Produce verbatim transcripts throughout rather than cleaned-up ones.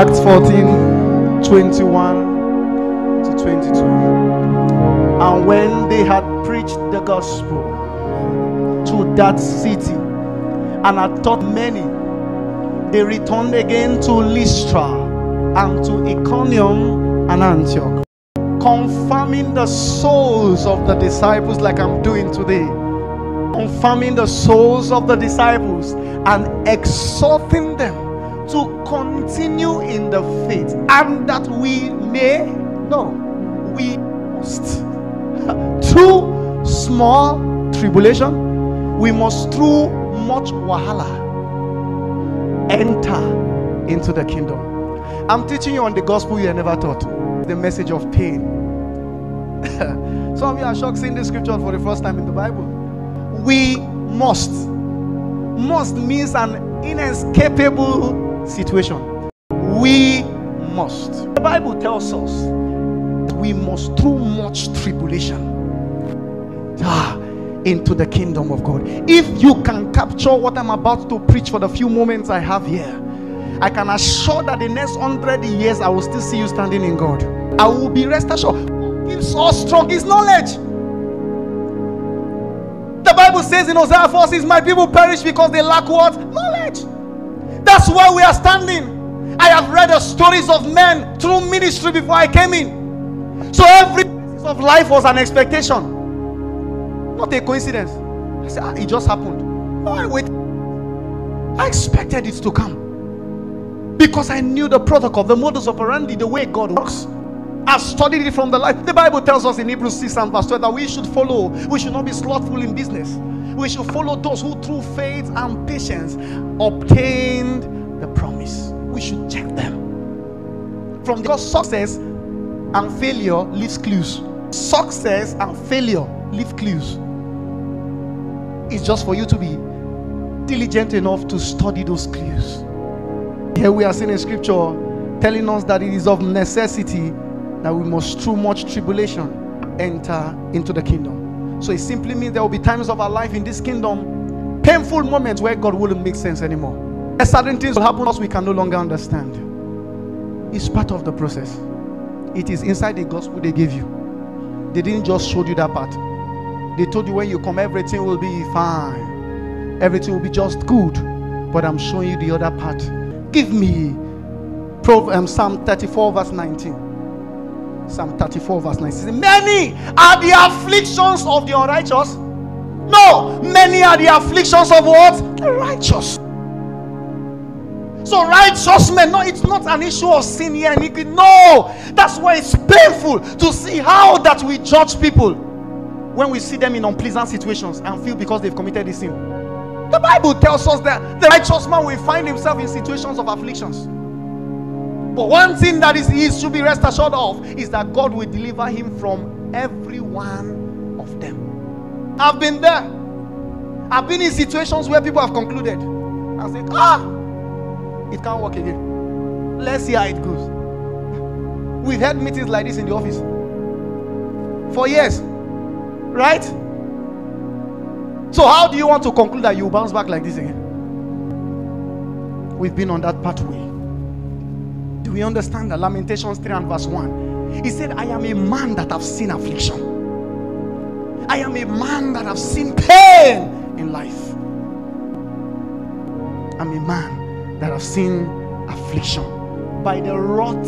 Acts fourteen, twenty-one to twenty-two. And when they had preached the gospel to that city and had taught many, they returned again to Lystra and to Iconium and Antioch, confirming the souls of the disciples, like I'm doing today, confirming the souls of the disciples and exhorting them to continue in the faith, and that we may know we must through small tribulation, we must through much wahala enter into the kingdom. I'm teaching you on the gospel you never taught, the message of pain. Some of you are shocked seeing this scripture for the first time in the Bible. We must. Must means an inescapable situation. We must. The Bible tells us that we must through much tribulation ah, into the kingdom of God. If you can capture what I'm about to preach for the few moments I have here, I can assure that the next hundred years I will still see you standing in God. I will be rest assured. God gives us strong his knowledge. The Bible says in Hosea four, says, my people perish because they lack what? Knowledge. That's why we are standing. I have read the stories of men through ministry before I came in. So every phase of life was an expectation. Not a coincidence. I said, ah, it just happened. No, I waited. I expected it to come. Because I knew the protocol, the modus operandi, the way God works. I studied it from the life. The Bible tells us in Hebrews six and verse twelve that we should follow. We should not be slothful in business. We should follow those who through faith and patience obtained the promise. We should check them. From the success and failure leaves clues. Success and failure leave clues. It's just for you to be diligent enough to study those clues. Here we are seeing a scripture telling us that it is of necessity that we must through much tribulation enter into the kingdom. So it simply means there will be times of our life in this kingdom, painful moments where God wouldn't make sense anymore. And certain things will happen to us we can no longer understand. It's part of the process. It is inside the gospel they gave you. They didn't just show you that part. They told you when you come, everything will be fine. Everything will be just good. But I'm showing you the other part. Give me Psalm thirty-four verse nineteen. Psalm thirty-four verse nine says, many are the afflictions of the unrighteous. No, many are the afflictions of what? The righteous. So righteous men, no, it's not an issue of sin here. No, that's why it's painful to see how that we judge people when we see them in unpleasant situations and feel because they've committed a sin. The Bible tells us that the righteous man will find himself in situations of afflictions. But one thing that is, he should be rest assured of is that God will deliver him from every one of them. I've been there. I've been in situations where people have concluded and said, ah, it can't work again. Let's see how it goes. We've had meetings like this in the office for years, right? So how do you want to conclude that you bounce back like this again? We've been on that pathway. Do we understand that? Lamentations three and verse one. He said, I am a man that have seen affliction. I am a man that have seen pain in life. I'm a man that have seen affliction. By the rod,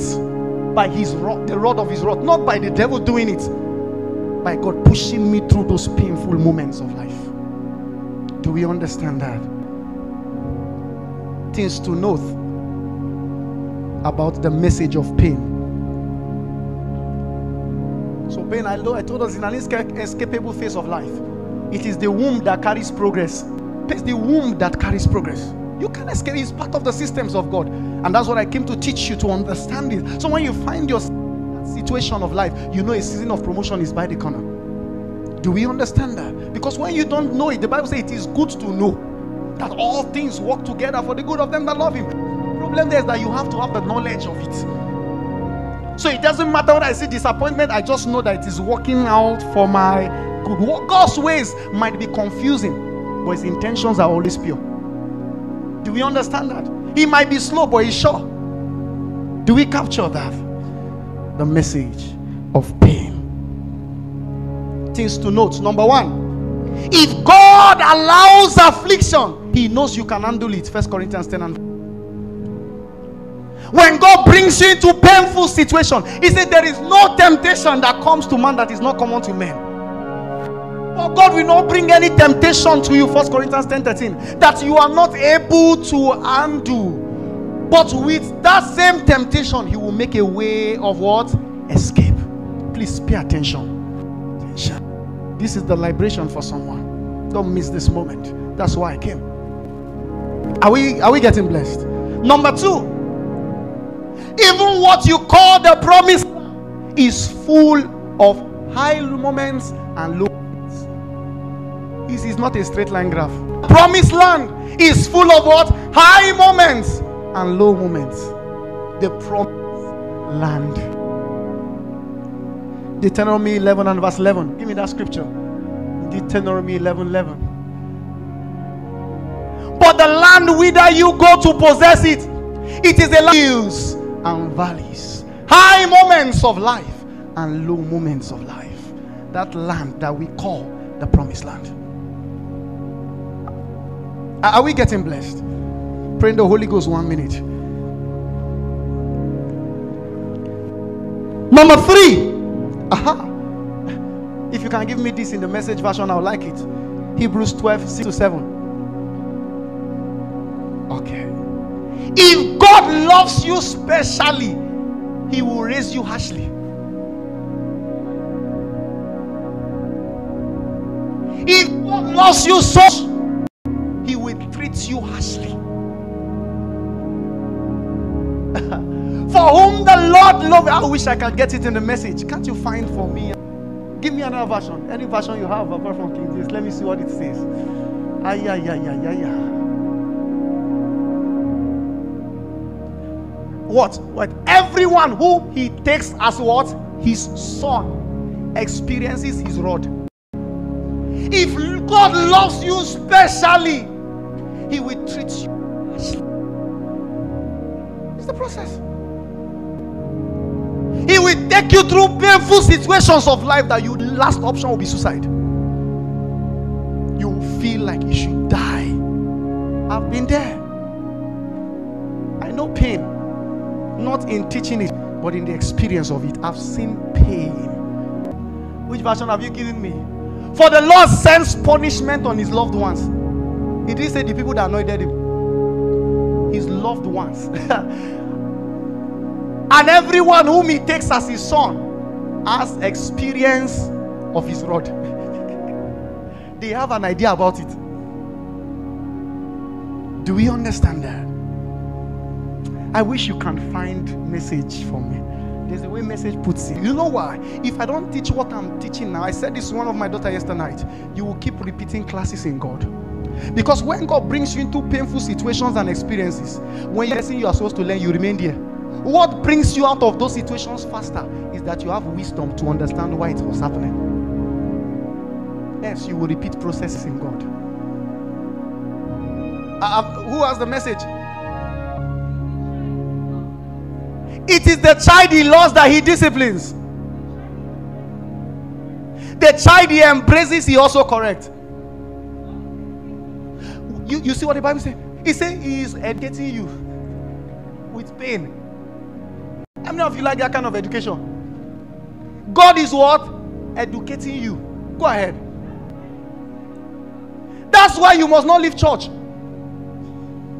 by his rod, the rod of his rod, not by the devil doing it. By God pushing me through those painful moments of life. Do we understand that? Things to note about the message of pain. So pain, I told us, is an inescapable phase of life. It is the womb that carries progress. It's the womb that carries progress. You can't escape. It's part of the systems of God. And that's what I came to teach you, to understand it. So when you find your situation of life, you know a season of promotion is by the corner. Do we understand that? Because when you don't know it, the Bible says it is good to know that all things work together for the good of them that love him. Problem there is that you have to have the knowledge of it. So it doesn't matter what I see disappointment, I just know that it is working out for my good. God's ways might be confusing, but his intentions are always pure. Do we understand that? He might be slow, but he's sure. Do we capture that? The message of pain. Things to note. Number one, if God allows affliction, he knows you can handle it. First Corinthians ten and when God brings you into painful situation, he said there is no temptation that comes to man that is not common to men. But God will not bring any temptation to you, First Corinthians ten thirteen, that you are not able to undo. But with that same temptation, he will make a way of what? Escape. Please pay attention. Attention. This is the liberation for someone. Don't miss this moment. That's why I came. Are we, are we getting blessed? Number two, even what you call the promise is full of high moments and low moments. This is not a straight line graph. Promised land is full of what? High moments and low moments. The promised land. Deuteronomy eleven and verse eleven. Give me that scripture. Deuteronomy eleven, eleven. But the land whither you go to possess it, it is the hills and valleys, high moments of life and low moments of life. That land that we call the promised land. Are we getting blessed? Pray in the Holy Ghost one minute. Number three. Aha. If you can give me this in the message version, I would like it. Hebrews twelve, six to seven. Okay. If God loves you specially, he will raise you harshly. If God loves you so, he will treat you harshly. For whom the Lord loves, I wish I can get it in the message. Can't you find for me? Give me another version. Any version you have apart from King James. Let me see what it says. Ay, ay, ay, ay, ay, ay. What? What? Everyone who he takes as what? His son experiences his rod. If God loves you specially, he will treat you. It's the process. He will take you through painful situations of life that your last option will be suicide. You will feel like you should die. I've been there. I know pain. Not in teaching it, but in the experience of it. I've seen pain. Which version have you given me? For the Lord sends punishment on his loved ones. He didn't say the people that anointed him. His loved ones. And everyone whom he takes as his son has experience of his rod. They have an idea about it. Do we understand that? I wish you can find message for me. There's a way message puts it. You know why? If I don't teach what I'm teaching now, I said this to one of my daughter yesterday night, you will keep repeating classes in God. Because when God brings you into painful situations and experiences, when you're saying you are supposed to learn, you remain there. What brings you out of those situations faster is that you have wisdom to understand why it was happening. Yes, you will repeat processes in God. Uh, who has the message? It is the child he loves that he disciplines. The child he embraces, he also corrects. You, you see what the Bible says? It says he is educating you with pain. How many of you like that kind of education? God is what? Educating you. Go ahead. That's why you must not leave church.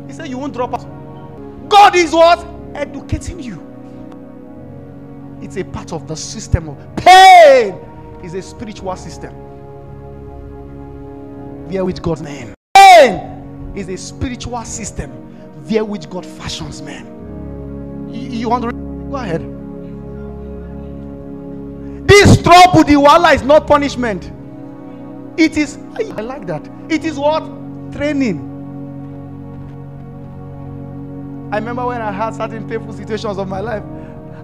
He said you won't drop out. God is what? Educating you. It's a part of the system of pain. Is a spiritual system. Via which God's name. Pain is a spiritual system via which God fashions man. You, you want to go ahead. This trouble, the wahala, is not punishment. It is. I like that. It is what? Training. I remember when I had certain painful situations of my life.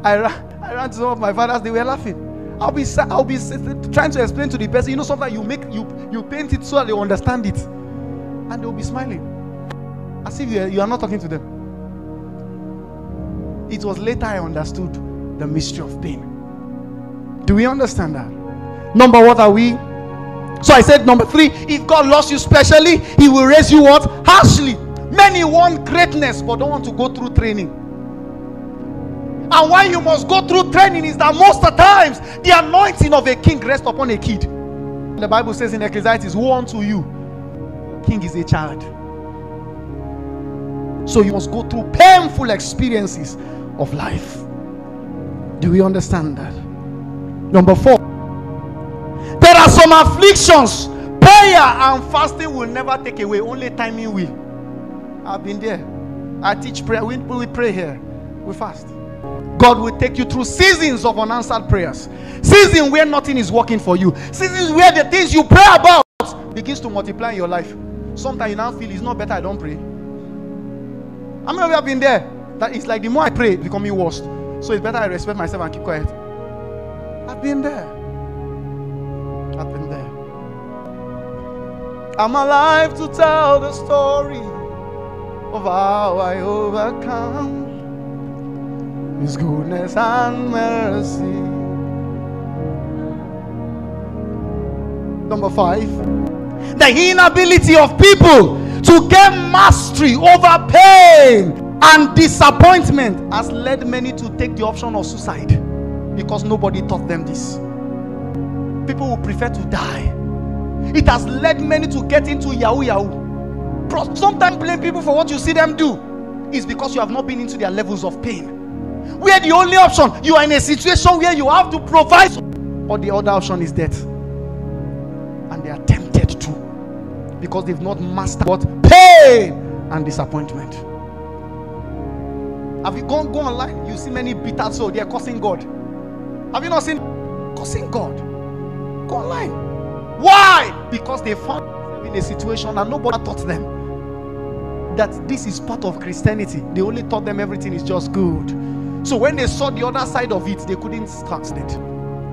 I ran, I ran to some of my fathers. They were laughing. I'll be, I'll be trying to explain to the person. You know, sometimes you make you you paint it so that they understand it, and they'll be smiling, as if you are, you are not talking to them. It was later I understood the mystery of pain. Do we understand that? Number what are we? So I said number three, if God loves you specially, he will raise you what? Harshly. Many want greatness but don't want to go through training. And why you must go through training is that most of the times the anointing of a king rests upon a kid. The Bible says in Ecclesiastes, woe unto you, king is a child. So you must go through painful experiences of life. Do we understand that? Number four, there are some afflictions prayer and fasting will never take away, only timing will. I've been there. I teach prayer. We, we pray here. We fast. God will take you through seasons of unanswered prayers. Season where nothing is working for you. Seasons where the things you pray about begins to multiply in your life. Sometimes you now feel it's not better I don't pray. How many of you have been there? That it's like the more I pray, it's becoming worse. So it's better I respect myself and keep quiet. I've been there. I've been there. I'm alive to tell the story of how I overcome. His goodness and mercy. Number five, the inability of people to gain mastery over pain and disappointment has led many to take the option of suicide because nobody taught them this. People will prefer to die. It has led many to get into yahoo-yahoo. Sometimes blame people for what you see them do is because you have not been into their levels of pain. Where the only option, you are in a situation where you have to provide, or the other option is death, and they are tempted to because they've not mastered what pain and disappointment. Have you gone go online? You see many bitter souls, they are cursing God. Have you not seen cursing God? Go online. Why? Because they found themselves in a situation and nobody taught them that this is part of Christianity. They only taught them everything is just good. So when they saw the other side of it, they couldn't translate.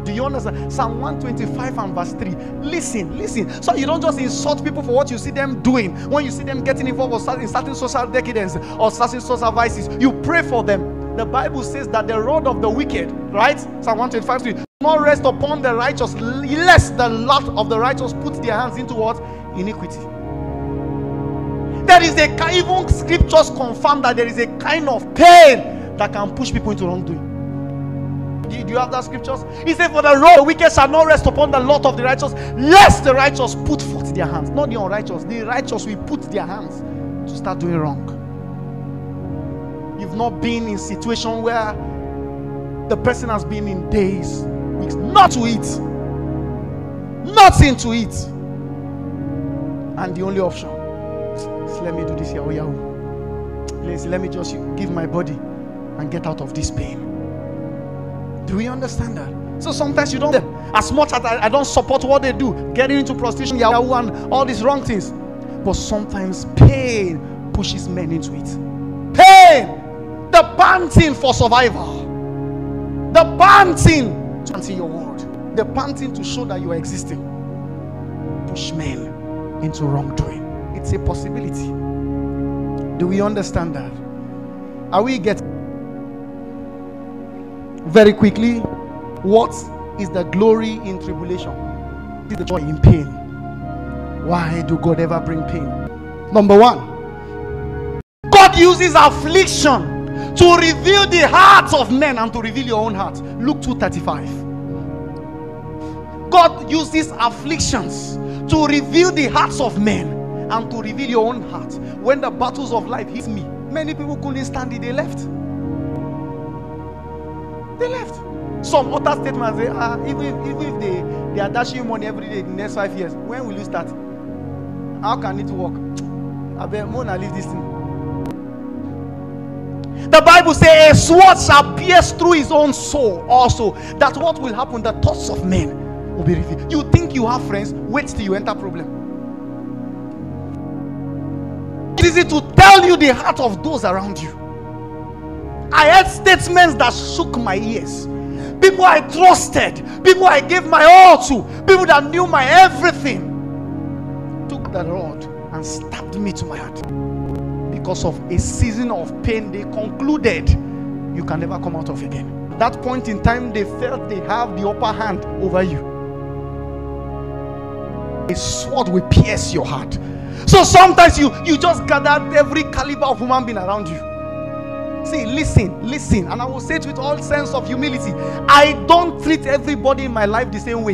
Do you understand? Psalm one twenty-five and verse three. Listen, listen. So you don't just insult people for what you see them doing. When you see them getting involved in certain social decadence or certain social vices, you pray for them. The Bible says that the road of the wicked, right? Psalm one twenty-five, three. Do not rest upon the righteous, lest the lot of the righteous put their hands into what? Iniquity. There is a, even scriptures confirm that there is a kind of pain that can push people into wrongdoing. Do you, do you have that scriptures? He said, for the road the wicked shall not rest upon the lot of the righteous, lest the righteous put forth their hands. Not the unrighteous. The righteous will put their hands to start doing wrong. You've not been in a situation where the person has been in days, weeks, not to eat, nothing to eat. And the only option is, let me do this yahoo yahoo. Please, let me just give my body and get out of this pain. Do we understand that? So sometimes you don't, as much as I, I don't support what they do, getting into prostitution, yahoo, and all these wrong things. But sometimes pain pushes men into it. Pain, the panting for survival, the panting to see your world, the panting to show that you are existing, push men into wrongdoing. It's a possibility. Do we understand that? Are we getting? Very quickly, what is the glory in tribulation? What is the joy in pain? Why do God ever bring pain? Number one, God uses affliction to reveal the hearts of men and to reveal your own heart. Luke two thirty-five. God uses afflictions to reveal the hearts of men and to reveal your own heart. When the battles of life hit me, many people couldn't stand it, they left. They left. Some other statements say, ah, even if, if, if they, they are dashing you money every day in the next five years, when will you start? How can it work? I bet Mona leave this thing. The Bible says, a sword shall pierce through his own soul also. That's what will happen. The thoughts of men will be revealed. You think you have friends, wait till you enter problem. It is easy to tell you the heart of those around you. I had statements that shook my ears. People I trusted, people I gave my all to, people that knew my everything, took the rod and stabbed me to my heart. Because of a season of pain, they concluded you can never come out of again. That point in time, they felt they have the upper hand over you. A sword will pierce your heart. So sometimes you, you just gather every caliber of human being around you. See, listen, listen. And I will say it with all sense of humility. I don't treat everybody in my life the same way.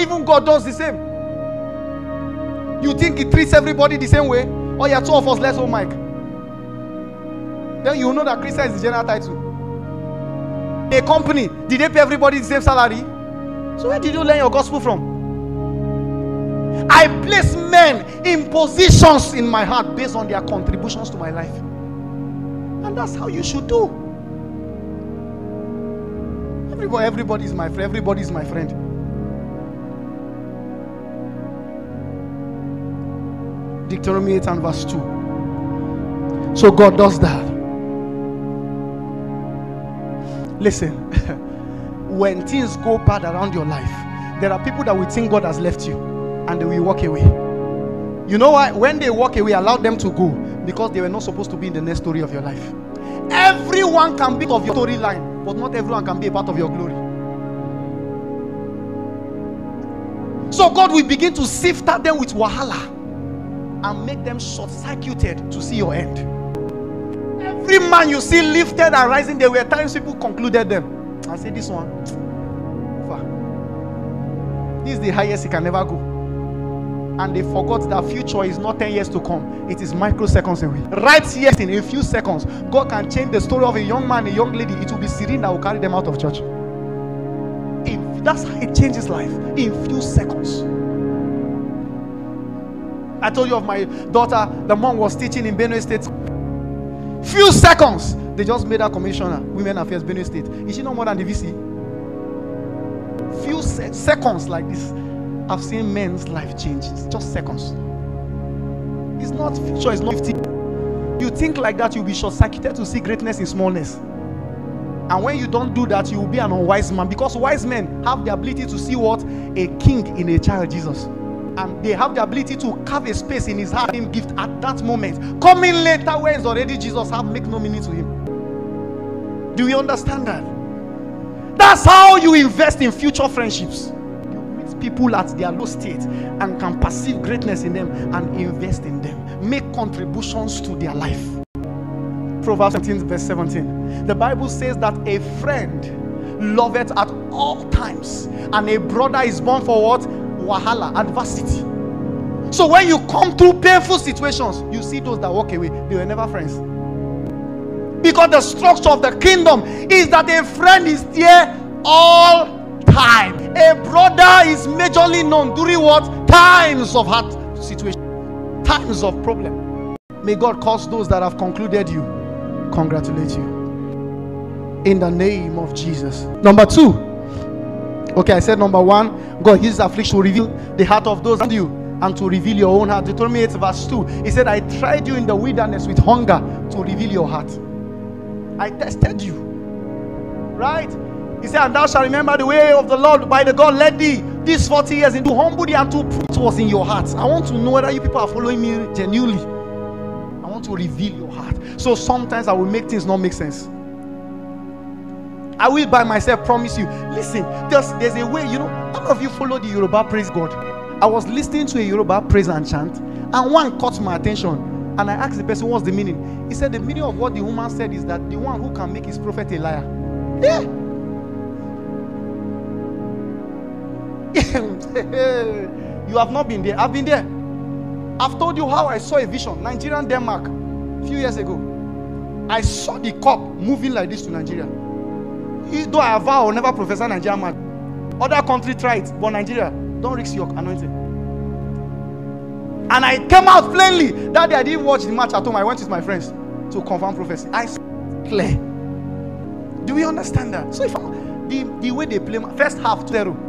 Even God does the same. You think he treats everybody the same way? Oh yeah, two of us, let's hold mic. Then you know that Christian is the general title. A company, did they pay everybody the same salary? So where did you learn your gospel from? I place men in positions in my heart based on their contributions to my life. And that's how you should do. Everybody, everybody is my friend. Everybody is my friend. Deuteronomy eight and verse two. So God does that. Listen, when things go bad around your life, there are people that will think God has left you. And they will walk away. You know why? When they walk away, allow them to go, because they were not supposed to be in the next story of your life. Everyone can be of your storyline, but not everyone can be a part of your glory. So God will begin to sift them with wahala and make them short-circuited to see your end. Every man you see lifted and rising, there were times people concluded them. I say this one, this is the highest he can ever go. And they forgot that future is not ten years to come. It is microseconds away. Right here in a few seconds, God can change the story of a young man, a young lady. It will be Serene that will carry them out of church. If that's how it changes life. In few seconds. I told you of my daughter. The mom was teaching in Benue State. Few seconds. They just made her commissioner. Women Affairs, Benue State. Is she no more than the V C? Few se seconds like this. I've seen men's life change. It's just seconds. It's not future, it's not fifty. You think like that, you'll be short-circuited to see greatness in smallness. And when you don't do that, you'll be an unwise man. Because wise men have the ability to see what? A king in a child, Jesus. And they have the ability to carve a space in his heart in gift at that moment. Coming later, where it's already Jesus, have make no meaning to him. Do you understand that? That's how you invest in future friendships. People at their low state and can perceive greatness in them and invest in them, make contributions to their life. Proverbs seventeen verse seventeen, the Bible says that a friend loveth at all times, and a brother is born for what? Wahala, adversity. So when you come through painful situations, you see those that walk away, they were never friends. Because the structure of the kingdom is that a friend is there all time. A brother is majorly known during what? Times of hard situation, times of problem. May God cause those that have concluded you, congratulate you. In the name of Jesus. Number two. Okay, I said number one, God uses affliction to reveal the heart of those around you and to reveal your own heart. Deuteronomy eight verse two. He said, I tried you in the wilderness with hunger to reveal your heart. I tested you. Right? He said, and thou shalt remember the way of the Lord by the God led thee these forty years, into humble thee and to put was in your heart. I want to know whether you people are following me genuinely. I want to reveal your heart. So sometimes I will make things not make sense. I will by myself promise you. Listen, there's, there's a way, you know, all of you follow the Yoruba praise God. I was listening to a Yoruba praise and chant, and one caught my attention. And I asked the person, what's the meaning? He said, the meaning of what the woman said is that the one who can make his prophet a liar. Yeah. You have not been there. I've been there. I've told you how I saw a vision. Nigerian, Denmark, a few years ago. I saw the cup moving like this to Nigeria. Though I vow I will never profess a Nigerian man. Other country tried, but Nigeria, don't risk your anointing. And I came out plainly. That day I didn't watch the match at home. I went with my friends to confirm prophecy. I saw it clear. Do we understand that? So if I'm, the, the way they play, first half, zero.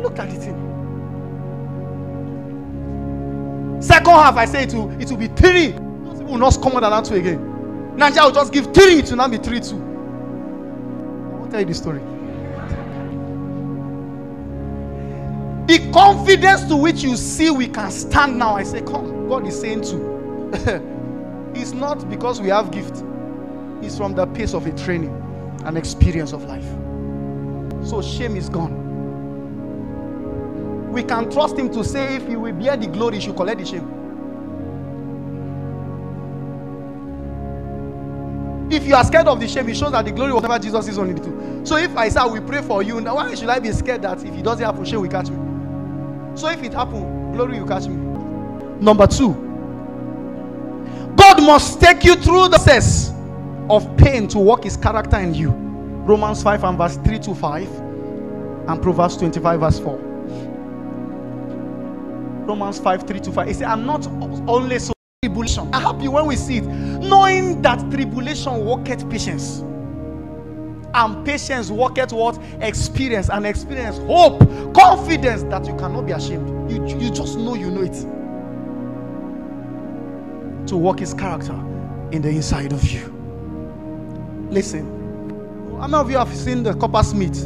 Look at it. Second half, I say it will, it will be three. Those people will not come on and two again. Nigeria will just give three. It will not be three, two. I will tell you the story. The confidence to which you see we can stand now, I say, come. God is saying two. It's not because we have gift. is from the pace of a training and experience of life. So shame is gone. We can trust him to say, if he will bear the glory, he should collect the shame. If you are scared of the shame, it shows that the glory was never Jesus' only too. So if I say we pray for you, now why should I be scared that if it doesn't happen, shame will catch me? So if it happens, glory will catch me. Number two, God must take you through the process of pain to work his character in you. Romans five and verse three to five and Proverbs twenty-five verse four. Romans five, three to five. It says, I'm not only so tribulation. I'm happy when we see it, knowing that tribulation worketh patience. And patience worketh what? Experience. And experience, hope, confidence that you cannot be ashamed. You, you just know you know it. To work his character in the inside of you. Listen. How many of you have seen the coppersmith?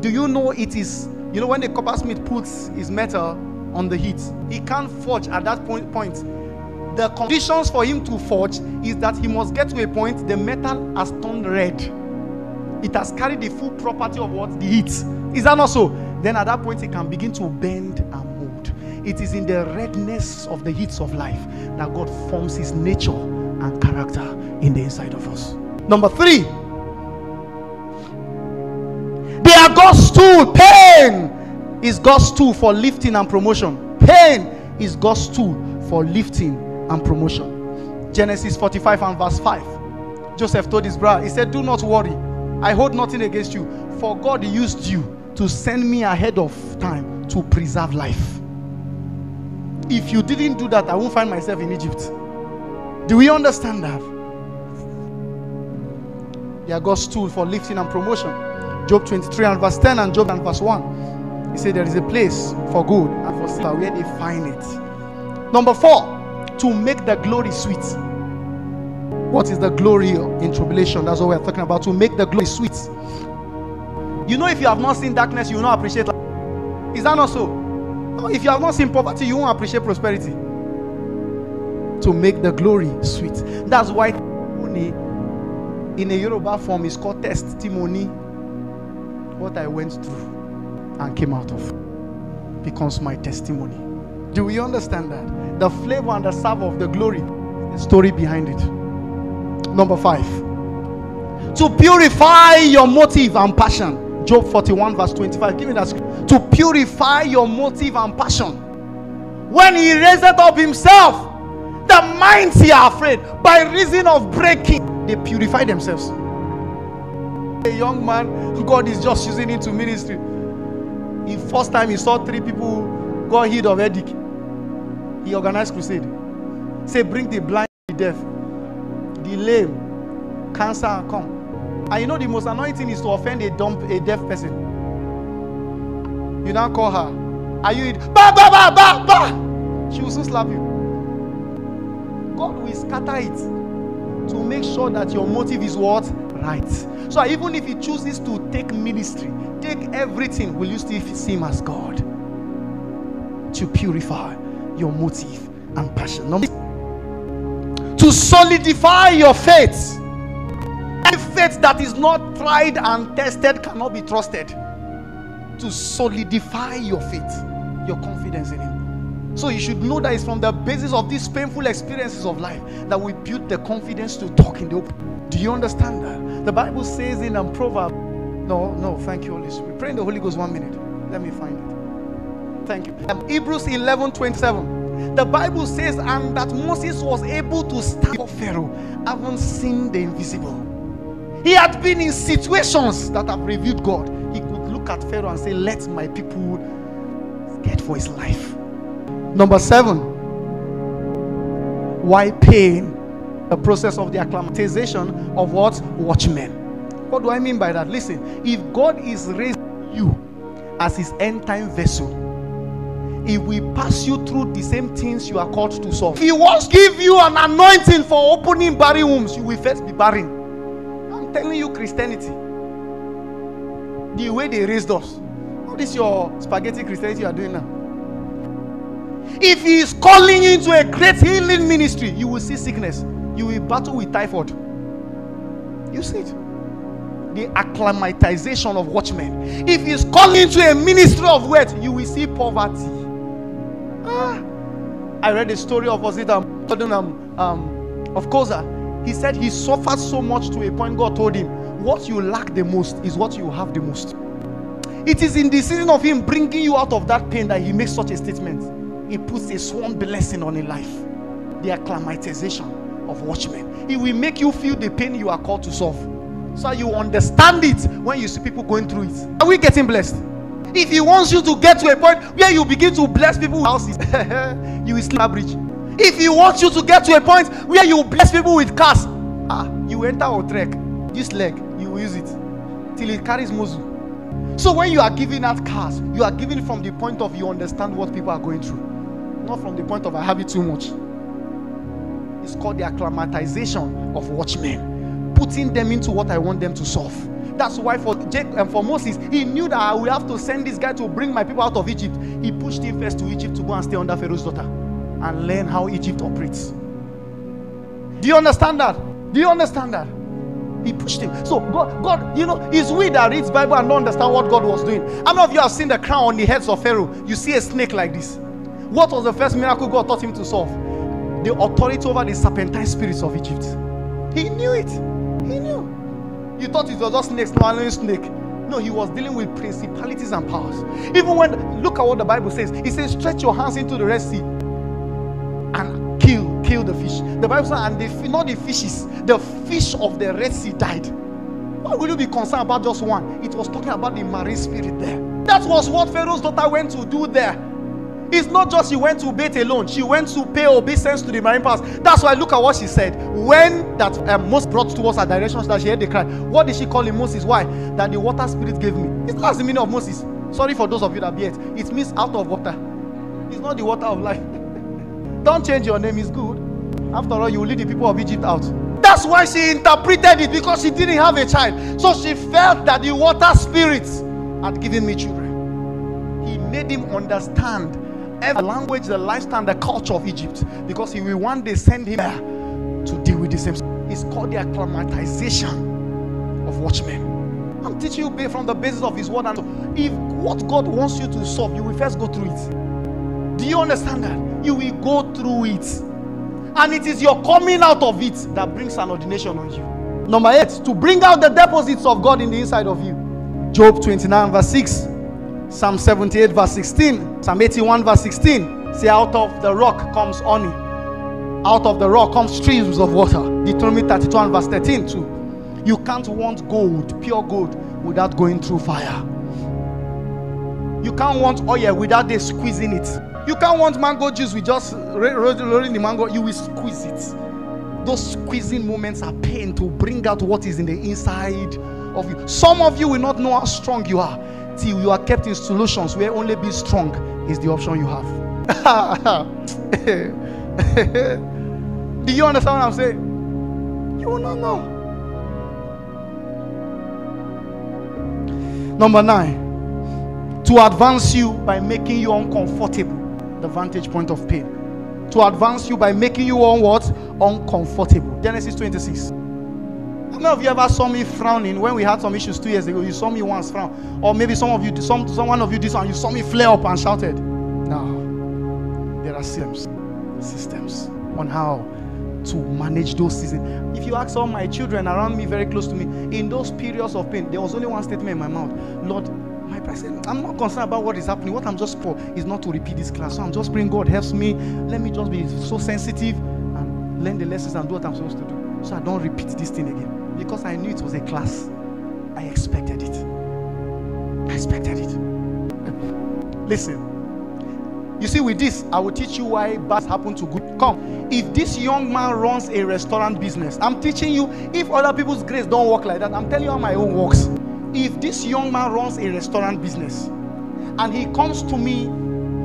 Do you know it is, you know, when the coppersmith puts his metal on the heat, he can't forge at that point. point. The conditions for him to forge is that he must get to a point the metal has turned red. It has carried the full property of what? The heat. Is that not so? Then at that point, it can begin to bend and mold. It is in the redness of the heats of life that God forms his nature and character in the inside of us. Number three. They are God's tool. Pain is God's tool for lifting and promotion. Pain is God's tool for lifting and promotion. Genesis forty-five and verse five. Joseph told his brother, he said, do not worry. I hold nothing against you. For God used you to send me ahead of time to preserve life. If you didn't do that, I won't find myself in Egypt. Do we understand that? They are God's tool for lifting and promotion. Job twenty-three and verse ten and Job and verse one. He said there is a place for good and for silver where they find it. Number four, to make the glory sweet. What is the glory in tribulation? That's what we're talking about. To make the glory sweet. You know, if you have not seen darkness, you will not appreciate life. Is that not so? If you have not seen poverty, you won't appreciate prosperity. To make the glory sweet. That's why in a Yoruba form is called testimony. What I went through and came out of becomes my testimony. Do we understand that? The flavor and the savor of the glory, the story behind it. Number five, to purify your motive and passion. Job forty-one verse twenty-five. Give me that scripture. To purify your motive and passion. When he raised up himself, the mighty are afraid by reason of breaking. They purify themselves. A young man, God is just using him to ministry. The first time he saw three people got healed of headache, he organized crusade. Say, bring the blind, the deaf, the lame, cancer, and come. And you know the most annoying thing is to offend a dumb, a deaf person. You now call her. Are you? Ba ba ba ba ba. She will soon slap you. God will scatter it to make sure that your motive is what? Right. So even if he chooses to take ministry, take everything, will you still see him as God? To purify your motive and passion. Number six, to solidify your faith. Any faith that is not tried and tested cannot be trusted. To solidify your faith, your confidence in him. So you should know that it's from the basis of these painful experiences of life that we build the confidence to talk in the open. Do you understand that? The Bible says in a proverb, no, no, thank you, Holy Spirit. Pray in the Holy Ghost one minute. Let me find it. Thank you. Um, Hebrews eleven twenty-seven. The Bible says, and that Moses was able to stand for Pharaoh, having seen the invisible. He had been in situations that have revealed God. He could look at Pharaoh and say, let my people get for his life. Number seven, why pain? The process of the acclimatization of what? Watchmen. What do I mean by that? Listen, if God is raising you as his end time vessel, he will pass you through the same things you are called to solve. If he wants to give you an anointing for opening barren wombs, you will first be barren. I'm telling you, Christianity, the way they raised us, what is your spaghetti Christianity you are doing now? If he is calling you into a great healing ministry, you will see sickness. You will battle with typhoid. You see it. The acclimatization of watchmen. If he's calling to a ministry of wealth, you will see poverty. Ah, I read the story of Hosea, um, um, of course, uh, he said he suffered so much to a point God told him, what you lack the most is what you have the most. It is in the season of him bringing you out of that pain that he makes such a statement. He puts a sworn blessing on a life. The acclimatization of watchmen. He will make you feel the pain you are called to solve. So you understand it when you see people going through it. Are we getting blessed? If he wants you to get to a point where you begin to bless people's houses, you will slap bridge. If he wants you to get to a point where you bless people with cars, ah, you enter or trek. This leg, you will use it till it carries muscle. So when you are giving out cars, you are giving from the point of you understand what people are going through. Not from the point of I have it too much. It's called the acclimatization of watchmen. Putting them into what I want them to solve. That's why for Jake and for Moses, he knew that I will have to send this guy to bring my people out of Egypt. He pushed him first to Egypt to go and stay under Pharaoh's daughter and learn how Egypt operates. Do you understand that? Do you understand that? He pushed him. So God, God, you know, it's we that reads Bible and don't understand what God was doing. How many of you have seen the crown on the heads of Pharaoh? You see a snake like this. What was the first miracle God taught him to solve? The authority over the serpentine spirits of Egypt. He knew it. He knew. You thought it was just snakes, no, no snake. No, he was dealing with principalities and powers. Even when, look at what the Bible says. It says, stretch your hands into the Red Sea and kill, kill the fish. The Bible says, and the, not the fishes, the fish of the Red Sea died. Why would you be concerned about just one? It was talking about the marine spirit there. That was what Pharaoh's daughter went to do there. It's not just she went to bait alone. She went to pay obeisance to the marine powers. That's why look at what she said. When that um, Moses brought towards her direction, that she heard the cry. What did she call him Moses? Why? That the water spirit gave me. It's not the meaning of Moses. Sorry for those of you that be it. It means out of water. It's not the water of life. Don't change your name. It's good. After all, you will lead the people of Egypt out. That's why she interpreted it, because she didn't have a child. So she felt that the water spirits had given me children. He made him understand every language, the lifestyle, the culture of Egypt, because he will one day send him there to deal with the same. It's called the acclimatization of watchmen. I'm teaching you from the basis of his word, and if what God wants you to solve, you will first go through it. Do you understand that? You will go through it, and it is your coming out of it that brings an ordination on you. Number eight, to bring out the deposits of God in the inside of you. Job twenty-nine verse six. Psalm seventy-eight verse sixteen, Psalm eighty-one verse sixteen. See, out of the rock comes honey. Out of the rock comes streams of water. Deuteronomy thirty-one verse thirteen too. You can't want gold, pure gold, without going through fire. You can't want oil without they squeezing it. You can't want mango juice with just rolling the mango. You will squeeze it. Those squeezing moments are pain to bring out what is in the inside of you. Some of you will not know how strong you are. You are kept in solutions where only being strong is the option you have. Do you understand what I'm saying? You will not know. Number nine, to advance you by making you uncomfortable. The vantage point of pain. To advance you by making you onward uncomfortable. Genesis twenty-six. How many of you ever saw me frowning when we had some issues two years ago? You saw me once frown, or maybe some of you, some one of you did, and you saw me flare up and shouted. Now, there are systems, systems on how to manage those seasons. If you ask all my children around me, very close to me, in those periods of pain, there was only one statement in my mouth: Lord, my present. I'm not concerned about what is happening. What I'm just for is not to repeat this class. So I'm just praying God helps me. Let me just be so sensitive and learn the lessons and do what I'm supposed to do, so I don't repeat this thing again. Because I knew it was a class. I expected it. I expected it. Listen. You see, with this, I will teach you why bad happen to good. Come. If this young man runs a restaurant business, I'm teaching you, if other people's grace don't work like that, I'm telling you how my own works. If this young man runs a restaurant business, and he comes to me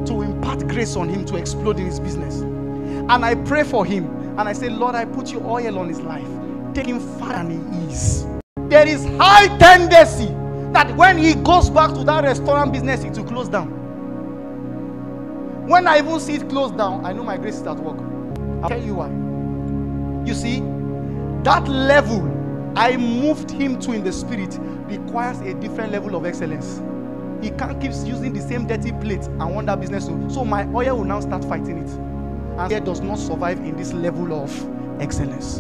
to impart grace on him to explode in his business, and I pray for him, and I say, Lord, I put your oil on his life. Take him far and he is. There is high tendency that when he goes back to that restaurant business, it will close down. When I even see it close down, I know my grace is at work. I'll tell you why. You see, that level I moved him to in the spirit requires a different level of excellence. He can't keep using the same dirty plate and want that business to. So my oil will now start fighting it. And it does not survive in this level of excellence.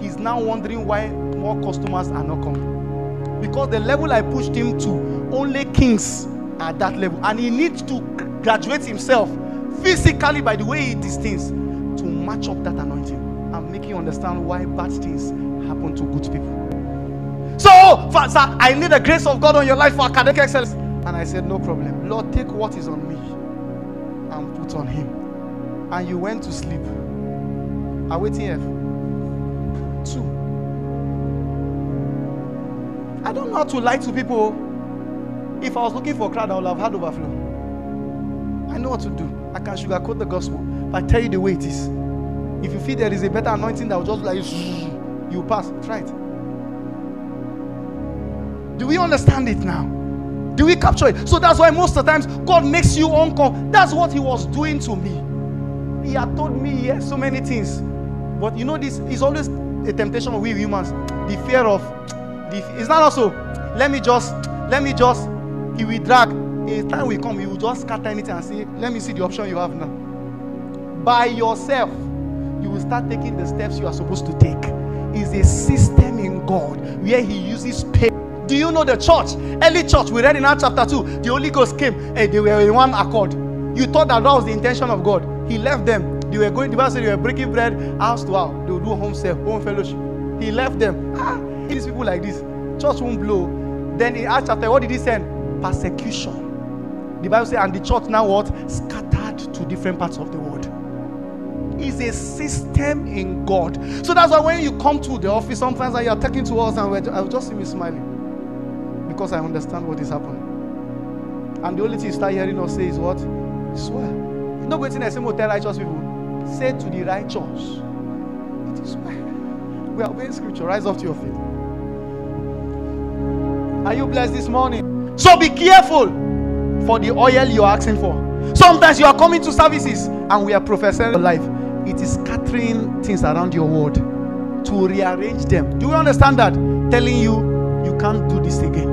He's now wondering why more customers are not coming. Because the level I pushed him to, only kings are that level. And he needs to graduate himself physically by the way he does things to match up that anointing and make you understand why bad things happen to good people. So, Father, I need the grace of God on your life for academic excellence. And I said, no problem. Lord, take what is on me and put on him. And you went to sleep. I'm waiting here. Two. I don't know how to lie to people. If I was looking for a crowd, I would have had overflow. I know what to do. I can sugarcoat the gospel. But I tell you the way it is. If you feel there is a better anointing that will just like you pass, try it. Do we understand it now? Do we capture it? So that's why most of the times God makes you uncomfortable. That's what he was doing to me. He had told me yes, so many things. But you know this is always a temptation we humans. The fear of the, it's not also. Let me just, let me just, he will drag. A time will come, he will just scatter it and say, let me see the option you have now. By yourself, you will start taking the steps you are supposed to take. It's a system in God where he uses pain. Do you know the church? Early church, we read in Acts chapter two, the Holy Ghost came and they were in one accord. You thought that that was the intention of God. He left them. They were going, the Bible said they were breaking bread, house to house. They would do home self, home fellowship. He left them. Ah, these people like this. Church won't blow. Then in Acts chapter, what did he send? Persecution. The Bible said, and the church now what? Scattered to different parts of the world. It's a system in God. So that's why when you come to the office, sometimes like you are talking to us and we're, I'll just see me smiling. Because I understand what is happening. And the only thing you start hearing us say is what? Swear. You know, waiting at the same hotel, righteous people. Say to the righteous, it is well. We are obeying scripture. Rise up to your feet. Are you blessed this morning? So be careful for the oil you are asking for. Sometimes you are coming to services and we are professing life. It is scattering things around your world to rearrange them. Do you understand that? Telling you, you can't do this again.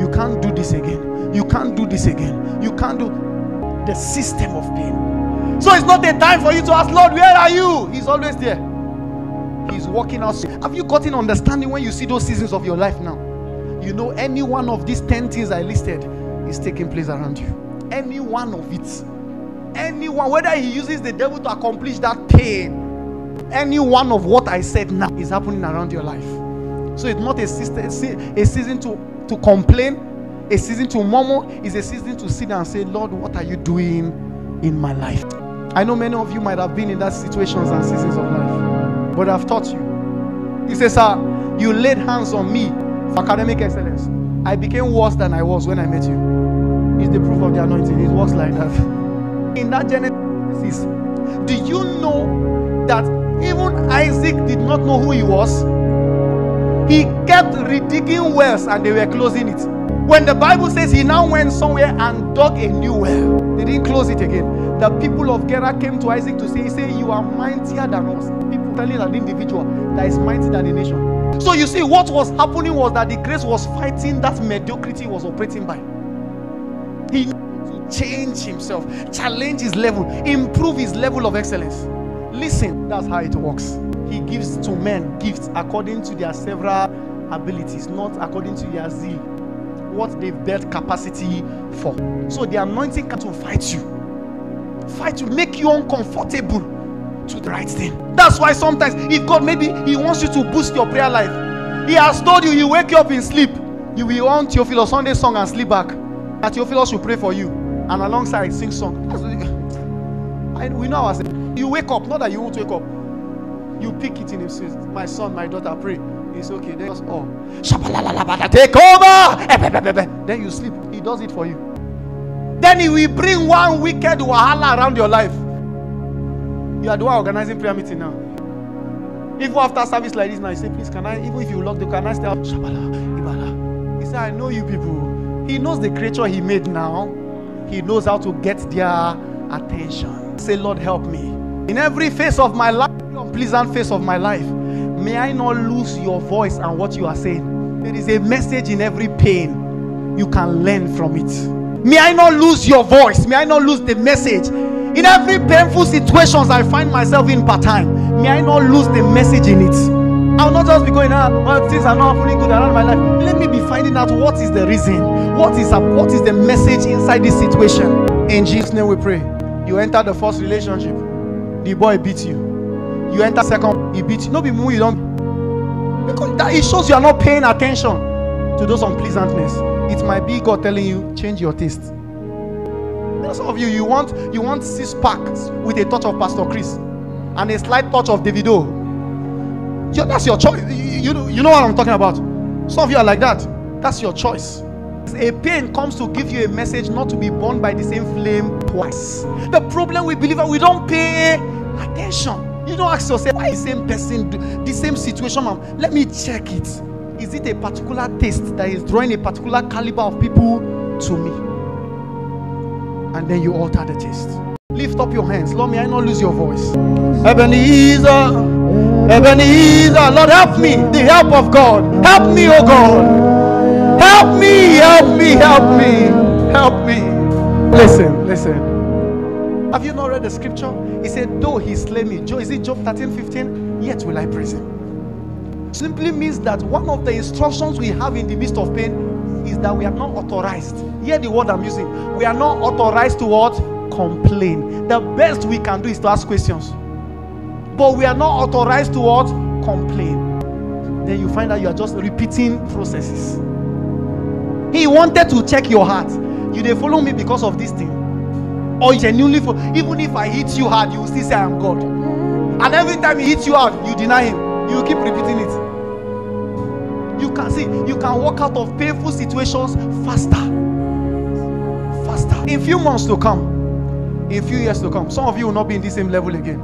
You can't do this again. You can't do this again. You can't do the system of pain. So it's not a time for you to ask, Lord, where are you? He's always there. He's walking out. Have you gotten understanding when you see those seasons of your life now? You know, any one of these ten things I listed is taking place around you. Any one of it. Any one, whether he uses the devil to accomplish that pain, any one of what I said now is happening around your life. So it's not a season, a season to to complain, a season to murmur. It's a season to sit and say, Lord, what are you doing in my life? I know many of you might have been in that situations and seasons of life, but I've taught you. He says, sir, you laid hands on me for academic excellence. I became worse than I was when I met you. It's the proof of the anointing. It works like that. In that Genesis, do you know that even Isaac did not know who he was? He kept redigging wells and they were closing it. When the Bible says he now went somewhere and dug a new well, they didn't close it again. The people of Gerar came to Isaac to say, he said, you are mightier than us. People telling an individual that is mightier than a nation. So you see, what was happening was that the grace was fighting that mediocrity was operating by. He needed to change himself, challenge his level, improve his level of excellence. Listen, that's how it works. He gives to men gifts according to their several abilities, not according to their zeal, what they've built capacity for. So the anointing can to fight you, fight you, make you uncomfortable to the right thing. That's why sometimes if God, maybe he wants you to boost your prayer life. He has told you, he will wake you up in sleep. You will on Theophilus Sunday song and sleep back. That Theophilus will pray for you and alongside sing song. And we know ourselves. You wake up, not that you won't wake up. You pick it in his face. My son, my daughter, pray. It's okay. Then just all. Take over. Then you sleep. He does it for you. Then he will bring one wicked wahala around your life. You are the one organizing prayer meeting now. If after service like this now, you say, please, can I, even if you lock the door, can I stay out? He said, I know you people. He knows the creature he made now. He knows how to get their attention. Say, Lord, help me. In every phase of my life, unpleasant face of my life, May I not lose your voice and what you are saying. There is a message in every pain. You can learn from it. May I not lose your voice. May I not lose the message. In every painful situations I find myself in part time, may I not lose the message in it. I will not just be going out, oh, things are not happening good around my life. Let me be finding out what is the reason. What is, what is the message inside this situation? In Jesus' name we pray. You enter the first relationship, the boy beats you. You enter second, he beats you. No be more, you don't. Because that, it shows you are not paying attention to those unpleasantness. It might be God telling you, change your taste. There's some of you, you want you want six packs with a touch of Pastor Chris and a slight touch of Davido. You, that's your choice. You, you, you know what I'm talking about. Some of you are like that. That's your choice. A pain comes to give you a message not to be born by the same flame twice. The problem we believe, we don't pay attention. You don't ask yourself, why the same person, the same situation, ma'am? Let me check it. Is it a particular taste that is drawing a particular caliber of people to me? And then you alter the taste. Lift up your hands. Lord, may I not lose your voice. Ebenezer, Ebenezer, Lord, help me. The help of God. Help me, oh God. Help me, help me, help me, help me. Listen, listen. Have you not read the scripture? He said, though he slay me, is it Job thirteen fifteen? Yet will I praise him. Simply means that one of the instructions we have in the midst of pain is that we are not authorized. Hear the word I'm using. We are not authorized to what? Complain. The best we can do is to ask questions. But we are not authorized to what? Complain. Then you find that you are just repeating processes. He wanted to check your heart. You they follow me because of this thing. Or genuinely, for even if I hit you hard, you will still say I am God. And every time he hits you hard, you deny him. You keep repeating it. You can see, you can walk out of painful situations faster. Faster. In few months to come, in few years to come, some of you will not be in the same level again.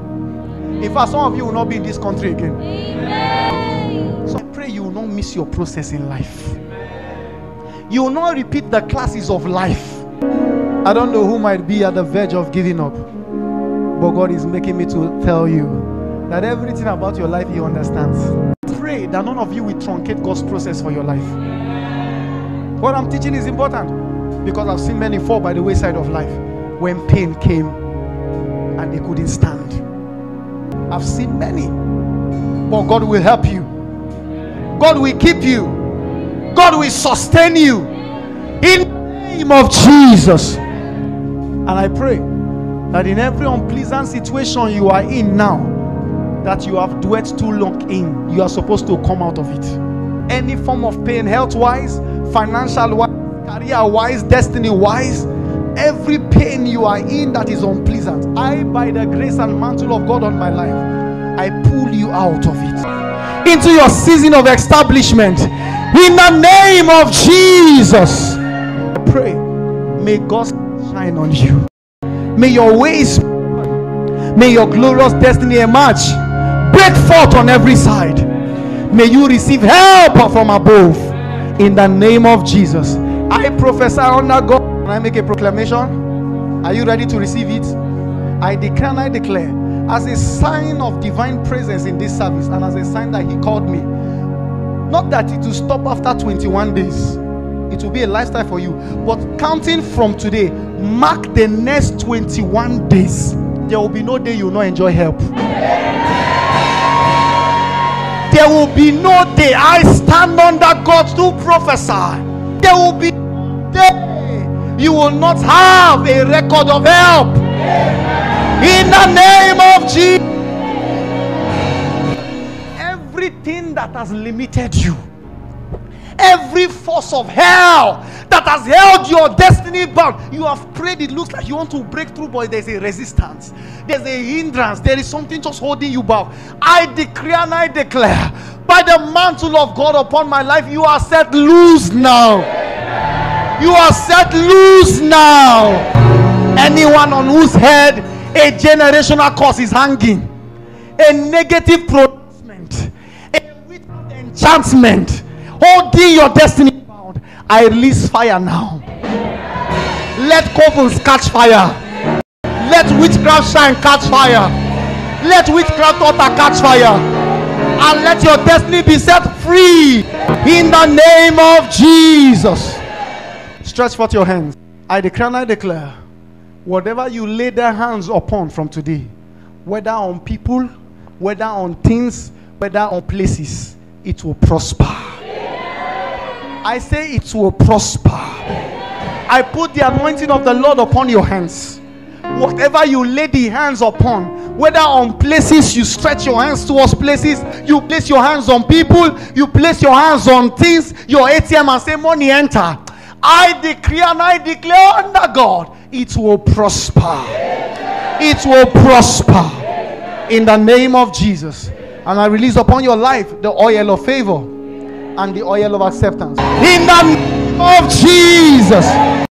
In fact, some of you will not be in this country again. Amen. So I pray you will not miss your process in life. Amen. You will not repeat the classes of life. I don't know who might be at the verge of giving up, but God is making me to tell you that everything about your life he understands. Pray that none of you will truncate God's process for your life. What I'm teaching is important because I've seen many fall by the wayside of life when pain came and they couldn't stand. I've seen many, but God will help you. God will keep you. God will sustain you in the name of Jesus. And I pray that in every unpleasant situation you are in now, that you have dwelt too long in, you are supposed to come out of it. Any form of pain, health-wise, financial-wise, career-wise, destiny-wise, every pain you are in that is unpleasant, I, by the grace and mantle of God on my life, I pull you out of it. Into your season of establishment, in the name of Jesus. I pray, may God's shine on you. May your ways, may your glorious destiny emerge, break forth on every side. May you receive help from above in the name of Jesus. I prophesy under God. Can I make a proclamation? Are you ready to receive it? I declare and I declare as a sign of divine presence in this service and as a sign that he called me, not that it will stop after twenty-one days. It will be a lifestyle for you. But counting from today, mark the next twenty-one days. There will be no day you will not enjoy help. There will be no day. I stand under God to prophesy. There will be no day you will not have a record of help. In the name of Jesus. Everything that has limited you, every force of hell that has held your destiny bound, you have prayed, it looks like you want to break through, but there's a resistance, there's a hindrance, there is something just holding you back. I declare and I declare by the mantle of God upon my life, you are set loose now. You are set loose now. Anyone on whose head a generational curse is hanging, a negative pronouncement, a wicked enchantment holding your destiny bound, I release fire now. Let covens catch fire. Let witchcraft shine catch fire. Let witchcraft altar catch fire. and let your destiny be set free in the name of Jesus. Stretch forth your hands. I declare and I declare, whatever you lay their hands upon from today, whether on people, whether on things, whether on places, it will prosper. I say it will prosper. I put the anointing of the Lord upon your hands. Whatever you lay the hands upon, whether on places, you stretch your hands towards places, you place your hands on people, you place your hands on things, your A T M, and say, money enter. I decree and I declare under God, it will prosper. It will prosper in the name of Jesus. And I release upon your life the oil of favor and the oil of acceptance in the name of Jesus.